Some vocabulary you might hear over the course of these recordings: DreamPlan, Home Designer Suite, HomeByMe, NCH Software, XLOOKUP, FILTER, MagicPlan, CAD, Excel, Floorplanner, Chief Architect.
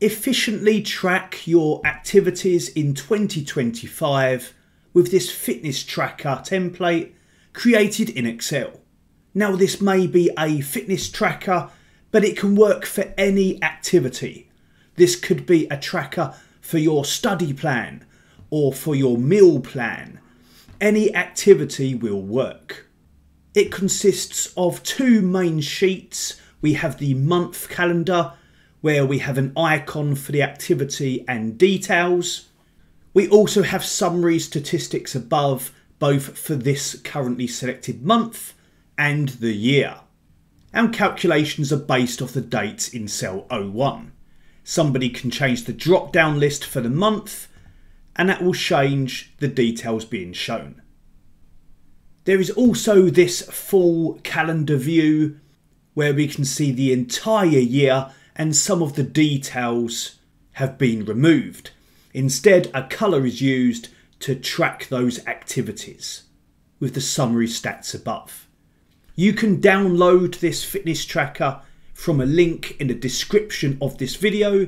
Efficiently track your activities in 2025 with this fitness tracker template created in Excel. Now, this may be a fitness tracker, but it can work for any activity. This could be a tracker for your study plan or for your meal plan. Any activity will work. It consists of two main sheets. We have the month calendar, where we have an icon for the activity and details. We also have summary statistics above, both for this currently selected month and the year. Our calculations are based off the dates in cell 01. Somebody can change the drop-down list for the month, and that will change the details being shown. There is also this full calendar view, where we can see the entire year and some of the details have been removed. Instead, a colour is used to track those activities with the summary stats above. You can download this fitness tracker from a link in the description of this video.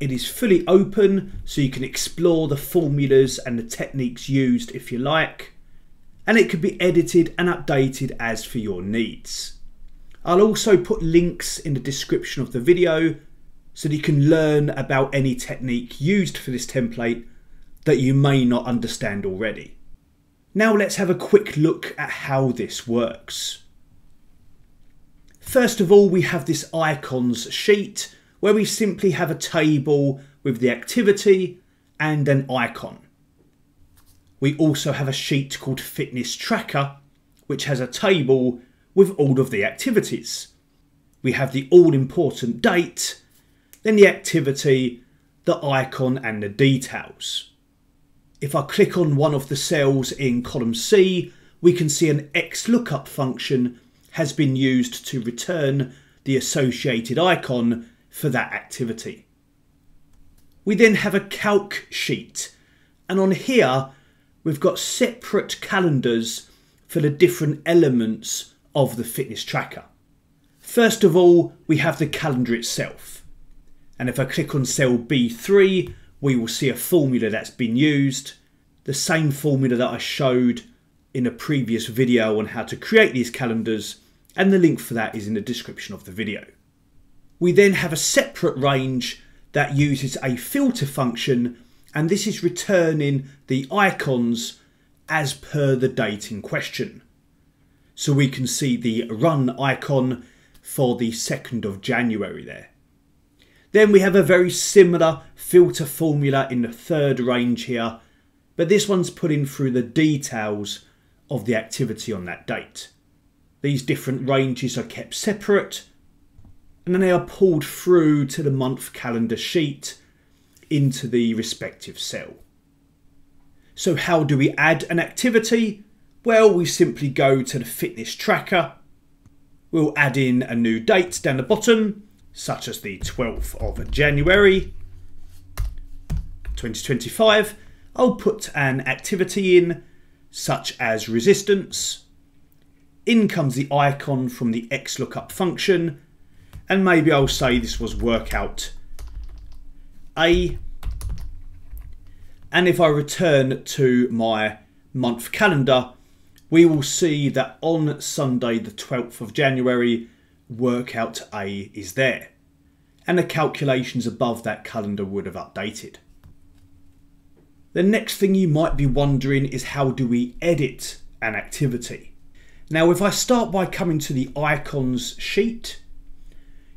It is fully open, so you can explore the formulas and the techniques used if you like, and it can be edited and updated as for your needs. I'll also put links in the description of the video so that you can learn about any technique used for this template that you may not understand already. Now let's have a quick look at how this works. First of all, we have this icons sheet where we simply have a table with the activity and an icon. We also have a sheet called Fitness Tracker, which has a table with all of the activities. We have the all-important date, then the activity, the icon and the details. If I click on one of the cells in column C, we can see an XLOOKUP function has been used to return the associated icon for that activity. We then have a calc sheet, and on here we've got separate calendars for the different elements of the fitness tracker. First of all, we have the calendar itself. And if I click on cell B3, we will see a formula that's been used, the same formula that I showed in a previous video on how to create these calendars, and the link for that is in the description of the video. We then have a separate range that uses a filter function, and this is returning the icons as per the date in question. So we can see the run icon for the 2nd of January there. Then we have a very similar filter formula in the third range here, but this one's put in through the details of the activity on that date. These different ranges are kept separate, and then they are pulled through to the month calendar sheet into the respective cell. So how do we add an activity? Well, we simply go to the fitness tracker. We'll add in a new date down the bottom, such as the 12th of January, 2025. I'll put an activity in, such as resistance. In comes the icon from the XLOOKUP function. And maybe I'll say this was workout A. And if I return to my month calendar, we will see that on Sunday the 12th of January, workout A is there, and the calculations above that calendar would have updated. The next thing you might be wondering is, how do we edit an activity? Now, if I start by coming to the icons sheet,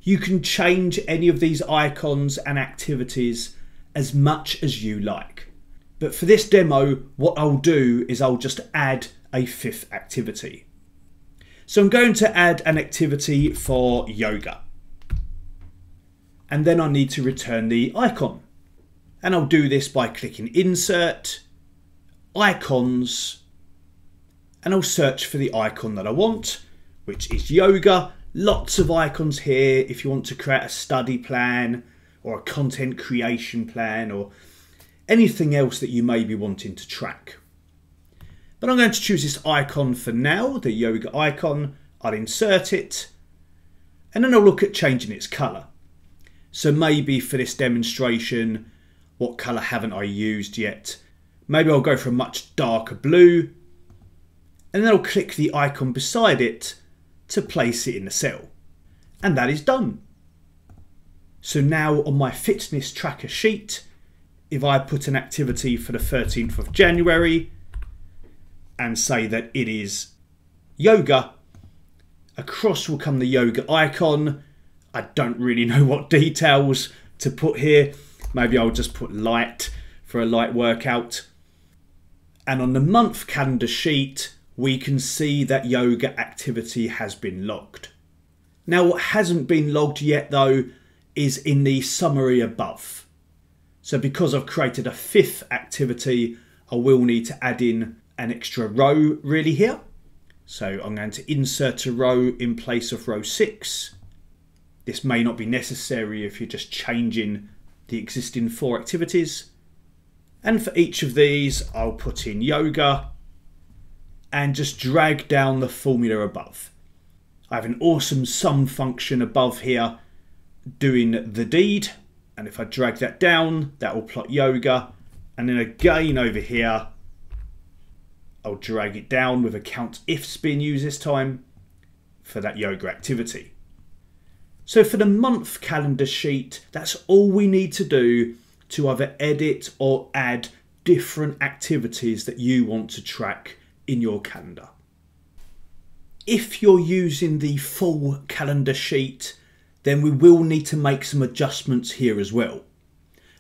you can change any of these icons and activities as much as you like. But for this demo, what I'll do is I'll just add a fifth activity. So I'm going to add an activity for yoga, and then I need to return the icon, and I'll do this by clicking insert, icons, and I'll search for the icon that I want, which is yoga. Lots of icons here if you want to create a study plan or a content creation plan or anything else that you may be wanting to track. But I'm going to choose this icon for now, the yoga icon. I'll insert it, and then I'll look at changing its colour. So maybe for this demonstration, what color haven't I used yet? Maybe I'll go for a much darker blue, and then I'll click the icon beside it to place it in the cell. And that is done. So now on my fitness tracker sheet, if I put an activity for the 13th of January and say that it is yoga, across will come the yoga icon. I don't really know what details to put here. Maybe I'll just put light for a light workout. And on the month calendar sheet, we can see that yoga activity has been logged. Now, what hasn't been logged yet though is in the summary above. So because I've created a fifth activity, I will need to add in an extra row really here. So I'm going to insert a row in place of row 6. This may not be necessary if you're just changing the existing 4 activities. And for each of these, I'll put in yoga and just drag down the formula above. I have an awesome sum function above here doing the deed. And if I drag that down, that will plot yoga. And then again over here, I'll drag it down with a count ifs being used this time for that yoga activity. So for the month calendar sheet, that's all we need to do to either edit or add different activities that you want to track in your calendar. If you're using the full calendar sheet, then we will need to make some adjustments here as well.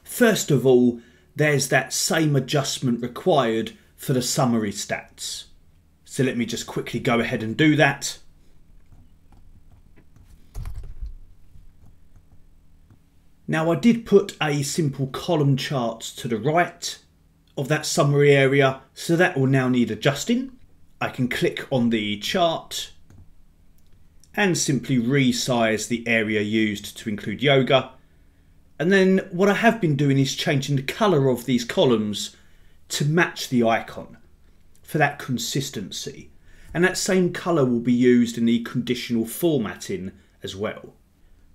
First of all, there's that same adjustment required for the summary stats. So let me just quickly go ahead and do that. Now I did put a simple column chart to the right of that summary area, so that will now need adjusting. I can click on the chart and simply resize the area used to include yoga. And then what I have been doing is changing the color of these columns to match the icon for that consistency. And that same color will be used in the conditional formatting as well,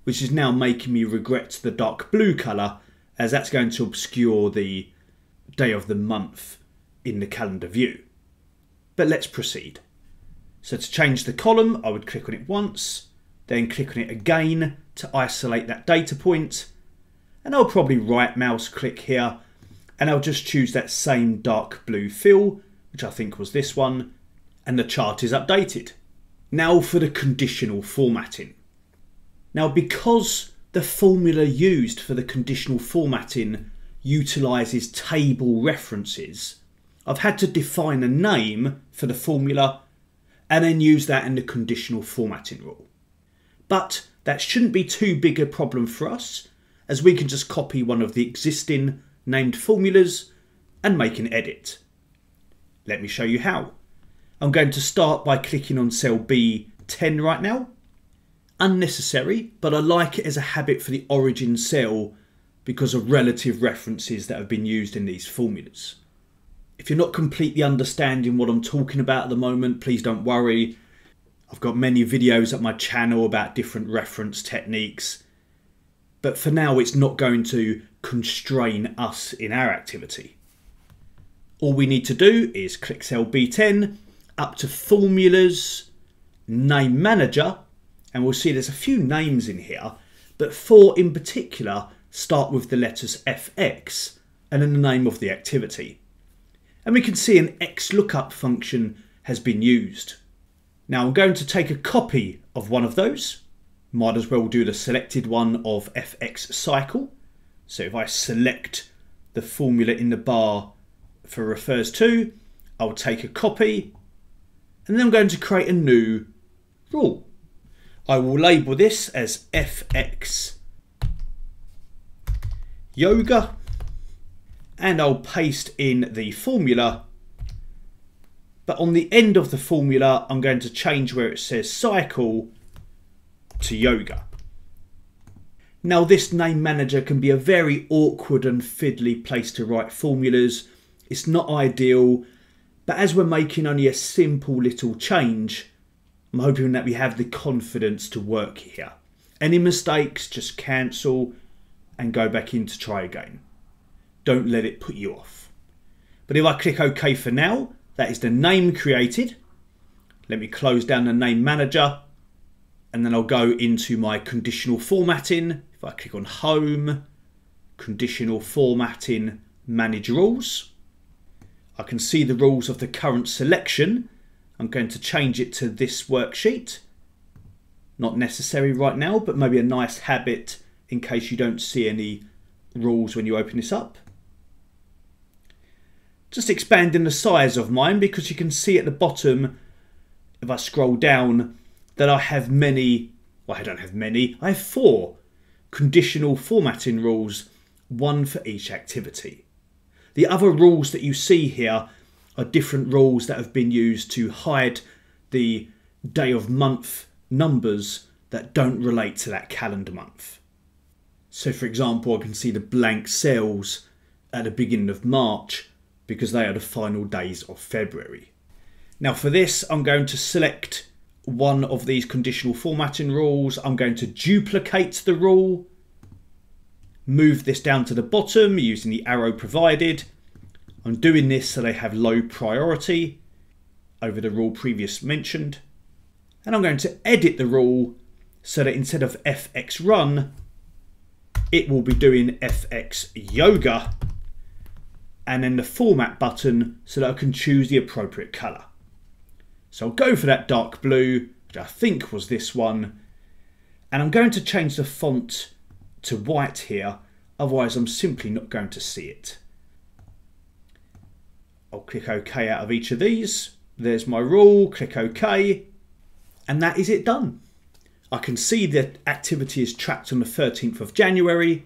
which is now making me regret the dark blue colour, as that's going to obscure the day of the month in the calendar view. But let's proceed. So to change the column, I would click on it once, then click on it again to isolate that data point, and I'll probably right mouse click here, and I'll just choose that same dark blue fill, which I think was this one, and the chart is updated. Now for the conditional formatting. Now, because the formula used for the conditional formatting utilises table references, I've had to define a name for the formula and then use that in the conditional formatting rule. But that shouldn't be too big a problem for us, as we can just copy one of the existing named formulas and make an edit. Let me show you how. I'm going to start by clicking on cell B10 right now. Unnecessary, but I like it as a habit for the origin cell because of relative references that have been used in these formulas. If you're not completely understanding what I'm talking about at the moment, please don't worry. I've got many videos at my channel about different reference techniques, but for now it's not going to constrain us in our activity. All we need to do is click cell B10 up to formulas, name manager, and we'll see there's a few names in here, but 4 in particular start with the letters FX and then the name of the activity. And we can see an XLOOKUP function has been used. Now I'm going to take a copy of one of those. Might as well do the selected one of FX cycle. So if I select the formula in the bar for refers to, I'll take a copy, and then I'm going to create a new rule. I will label this as FX yoga, and I'll paste in the formula, but on the end of the formula I'm going to change where it says cycle to yoga. Now this name manager can be a very awkward and fiddly place to write formulas. It's not ideal, but as we're making only a simple little change, I'm hoping that we have the confidence to work here. Any mistakes, just cancel and go back in to try again. Don't let it put you off. But if I click OK for now, that is the name created. Let me close down the name manager, and then I'll go into my conditional formatting. If I click on Home, Conditional Formatting, Manage Rules, I can see the rules of the current selection. I'm going to change it to this worksheet. Not necessary right now, but maybe a nice habit in case you don't see any rules when you open this up. Just expanding the size of mine, because you can see at the bottom, if I scroll down, that I have many, well, I don't have many, I have 4 conditional formatting rules, 1 for each activity. The other rules that you see here are different rules that have been used to hide the day of month numbers that don't relate to that calendar month. So for example, I can see the blank cells at the beginning of March because they are the final days of February. Now for this, I'm going to select one of these conditional formatting rules. I'm going to duplicate the rule, move this down to the bottom using the arrow provided. I'm doing this so they have low priority over the rule previously mentioned. And I'm going to edit the rule so that instead of FX run, it will be doing FX yoga, and then the format button so that I can choose the appropriate color. So I'll go for that dark blue, which I think was this one. And I'm going to change the font to white here, otherwise I'm simply not going to see it. I'll click OK out of each of these. There's my rule, click OK. And that is it done. I can see that activity is tracked on the 13th of January.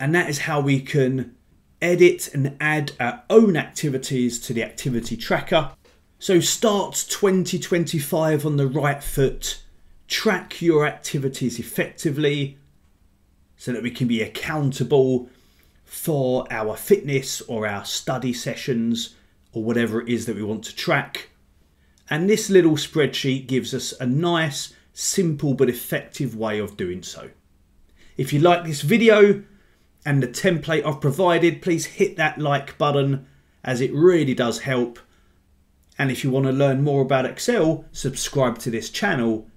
And that is how we can edit and add our own activities to the activity tracker. So start 2025 on the right foot, track your activities effectively so that we can be accountable for our fitness or our study sessions or whatever it is that we want to track. And this little spreadsheet gives us a nice, simple but effective way of doing so. If you like this video and the template I've provided, please hit that like button as it really does help. And if you want to learn more about Excel, subscribe to this channel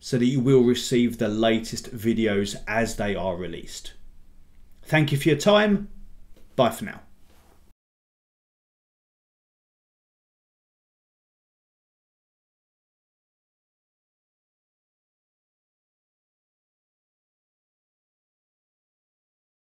so that you will receive the latest videos as they are released. Thank you for your time. Bye for now.